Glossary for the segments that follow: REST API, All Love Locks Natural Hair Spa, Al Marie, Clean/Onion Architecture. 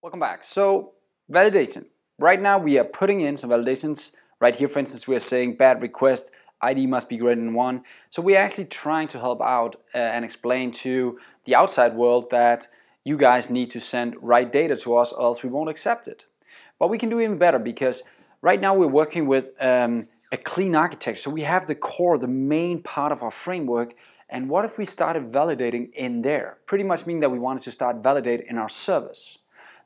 Welcome back. So validation. Right now we are putting in some validations. Right here, for instance, we are saying bad request ID must be greater than 1. So we're actually trying to help out and explain to the outside world that you guys need to send right data to us, or else we won't accept it. But we can do even better, because right now we're working with a clean architecture. So we have the core, the main part of our framework. And what if we started validating in there? Pretty much meaning that we wanted to start validating in our service.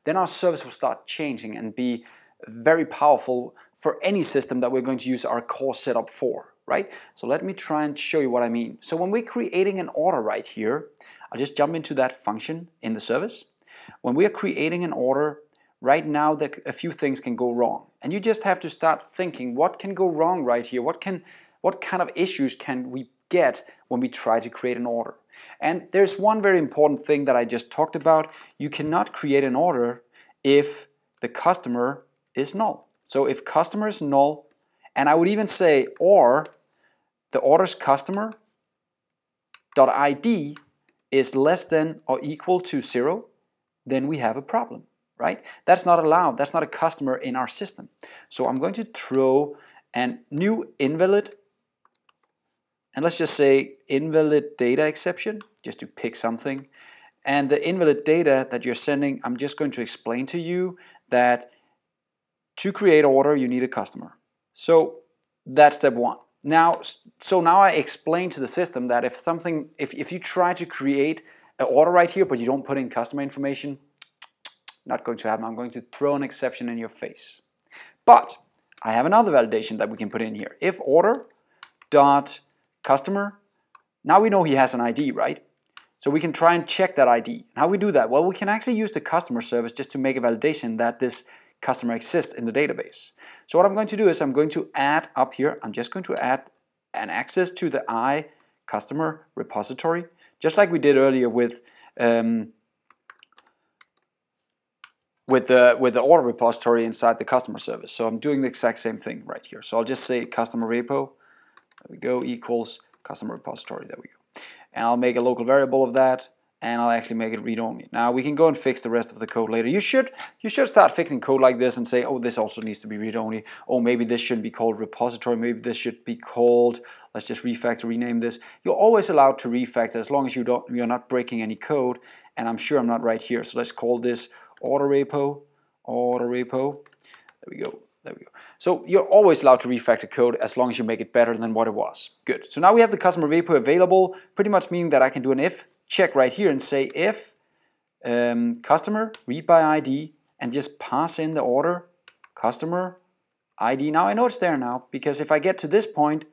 Then our service will start changing and be very powerful for any system that we're going to use our core setup for, right? So let me try and show you what I mean. So when we're creating an order right here, I'll just jump into that function in the service. When we are creating an order, right now a few things can go wrong. And you just have to start thinking, what can go wrong right here? What kind of issues can we get when we try to create an order? And there's one very important thing that I just talked about. You cannot create an order if the customer is null. So if customer is null, and I would even say, or the order's customer.id is less than or equal to 0, then we have a problem, right? That's not allowed. That's not a customer in our system. So I'm going to throw a new invalid, and let's just say invalid data exception, just to pick something. And the invalid data that you're sending, I'm just going to explain to you that to create order, you need a customer. So that's step one. So now I explain to the system that if you try to create an order right here, but you don't put in customer information, not going to happen. I'm going to throw an exception in your face. But I have another validation that we can put in here. If order dot customer, now we know he has an ID, right? So we can try and check that ID. How we do that? Well, we can actually use the customer service just to make a validation that this customer exists in the database. So what I'm going to do is I'm going to add up here, I'm just going to add an access to the iCustomer repository, just like we did earlier with the order repository inside the customer service. So I'm doing the exact same thing right here. So I'll just say customer repo, there we go, equals customer repository, there we go. And I'll make a local variable of that, and I'll actually make it read-only. Now we can go and fix the rest of the code later. You should start fixing code like this and say, oh, this also needs to be read-only. Oh, maybe this shouldn't be called repository. Maybe this should be called, let's just refactor, rename this. You're always allowed to refactor as long as you're not breaking any code. And I'm sure I'm not right here. So let's call this order repo. There we go. There we go. So you're always allowed to refactor code as long as you make it better than what it was. Good. So now we have the customer repo available, pretty much meaning that I can do an if check right here and say if customer read by ID, and just pass in the order customer ID. Now I know it's there now, because if I get to this point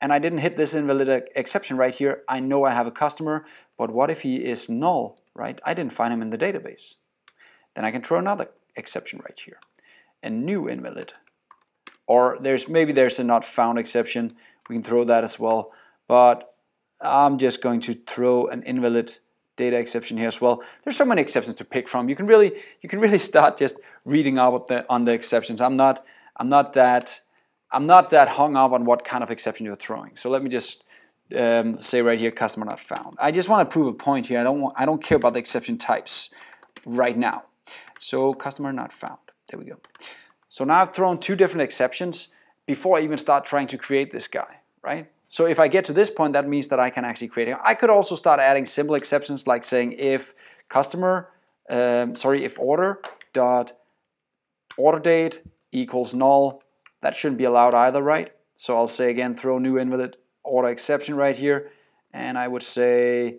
and I didn't hit this invalid exception right here, I know I have a customer. But what if he is null, right? I didn't find him in the database. Then I can throw another exception right here. A new invalid, or maybe there's a not found exception, we can throw that as well, but I'm just going to throw an invalid data exception here as well. There's so many exceptions to pick from. You can really start just reading up on the exceptions. I'm not that hung up on what kind of exception you're throwing. So let me just say right here, customer not found. I just want to prove a point here. I don't care about the exception types right now. So customer not found. There we go. So now I've thrown two different exceptions before I even start trying to create this guy, right? So if I get to this point, that means that I can actually create it. I could also start adding simple exceptions, like saying if order date equals null. That shouldn't be allowed either, right? So I'll say again, throw new invalid order exception right here, and I would say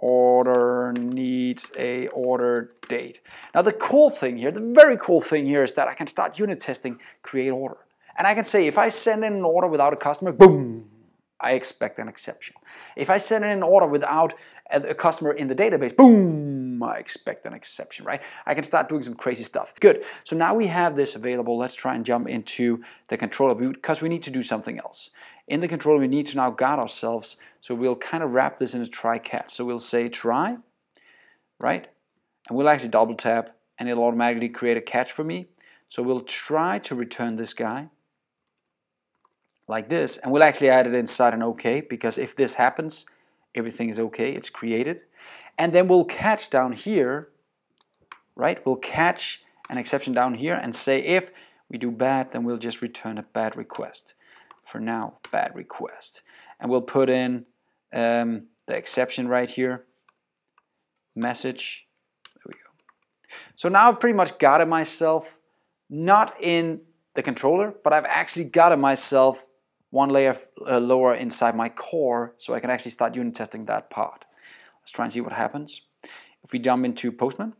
order needs a order date. Now the cool thing here, the very cool thing here, is that I can start unit testing create order. And I can say if I send in an order without a customer, boom, I expect an exception. If I send in an order without a customer in the database, boom, I expect an exception, right? I can start doing some crazy stuff. Good. So now we have this available. Let's try and jump into the controller, because we need to do something else. In the controller, we need to now guard ourselves, so we'll kind of wrap this in a try catch. So we'll say try, right? And we'll actually double tap, and it'll automatically create a catch for me. So we'll try to return this guy like this, and we'll actually add it inside an OK, because if this happens, everything is OK, it's created. And then we'll catch down here right? We'll catch an exception down here and say if we do bad, then we'll just return a bad request. For now, bad request. And we'll put in the exception right here, message. There we go. So now I've pretty much guarded myself, not in the controller, but I've actually guarded myself one layer lower inside my core, so I can actually start unit testing that part. Let's try and see what happens. If we jump into Postman,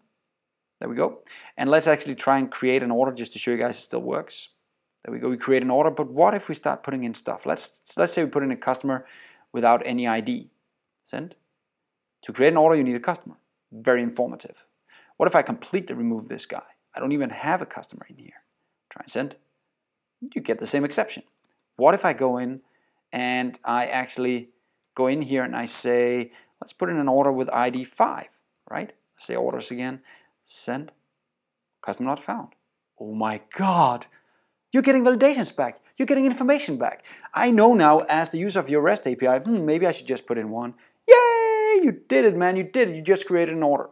there we go. And let's actually try and create an order just to show you guys it still works. There we go, we create an order, but what if we start putting in stuff? Let's say we put in a customer without any ID. Send. To create an order, you need a customer. Very informative. What if I completely remove this guy? I don't even have a customer in here. Try and send. You get the same exception. What if I go in and I actually go in here and I say, let's put in an order with ID 5, right? Say orders again, send, customer not found. Oh my God, you're getting validations back. You're getting information back. I know now as the user of your REST API, maybe I should just put in one. Yay, you did it, man, you did it. You just created an order.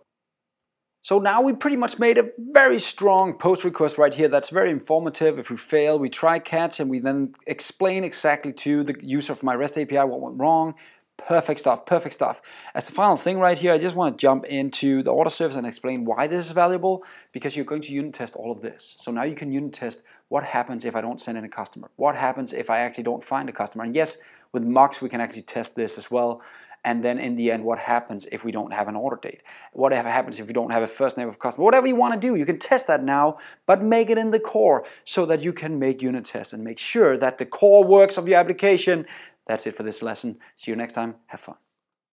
So now we pretty much made a very strong post request right here that's very informative. If we fail, we try catch and we then explain exactly to the user of my REST API what went wrong. Perfect stuff, perfect stuff. As the final thing right here, I just want to jump into the order service and explain why this is valuable, because you're going to unit test all of this. So now you can unit test what happens if I don't send in a customer. What happens if I actually don't find a customer? And yes, with mocks we can actually test this as well. And then in the end, what happens if we don't have an order date? What happens if we don't have a first name of customer? Whatever you want to do, you can test that now, but make it in the core so that you can make unit tests and make sure that the core works of your application. That's it for this lesson. See you next time. Have fun.